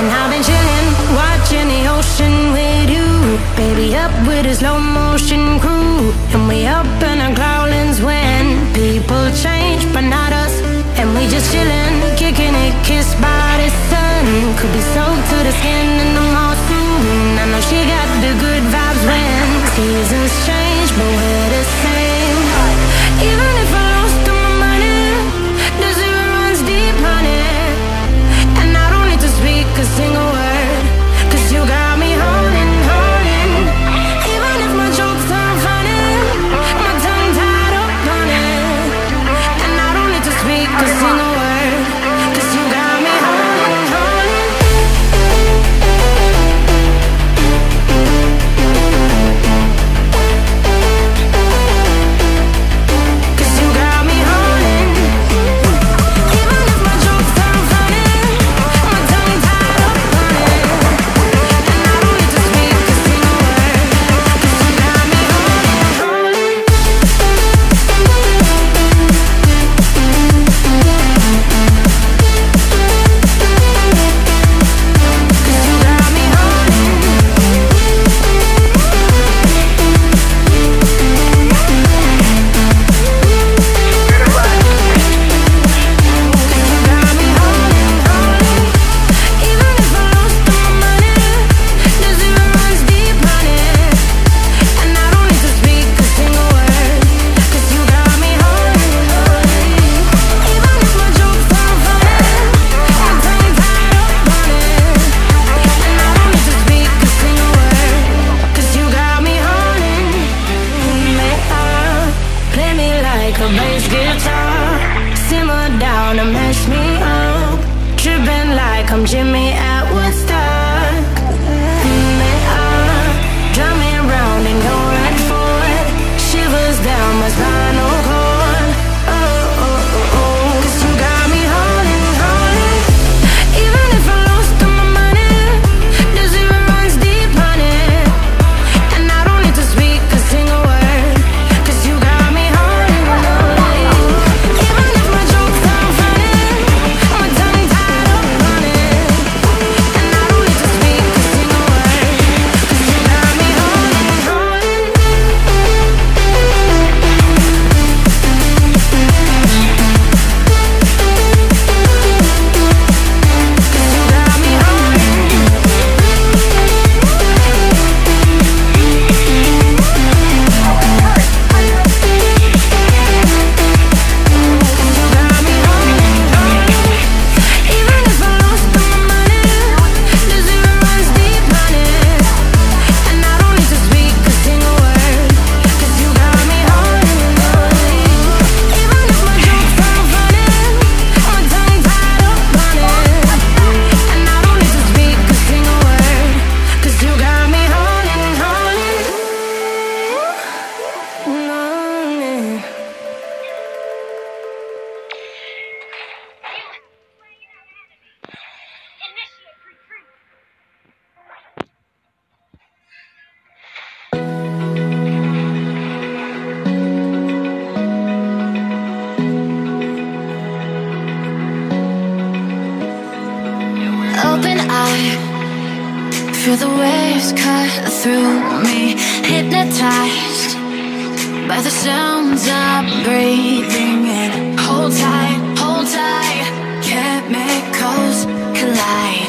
And I've been chilling, watching the ocean with you. Baby, up with a slow motion crew. And we up in our growlings when people change, but not us. And we just chilling, kicking it, kissed by the sun. Could be soaked to the skin in the mall soon. I know she got the good vibes when seasons change, but we're the same. Even if I lost all my money, the zero runs deep, honey. And I don't need to speak a single word, 'cause you got me holding, holding. Even if my jokes aren't funny, my tongue tied up on it. And I don't need to speak a single word, 'cause you got me holding, holding. I'm Jimmy Allen, stuck. They are drumming round and go right for it. Shivers down my spinal cord. Oh, oh, oh, oh. 'Cause you got me holding, holding. Even if I lost all my money, the zero runs deep, honey. And I don't need to speak a single word, 'cause you got me holding, holding. Even if my jokes aren't funny, my tongue tied up on it. Feel the waves cut through me, hypnotized by the sounds I'm breathing in. Hold tight, chemicals collide.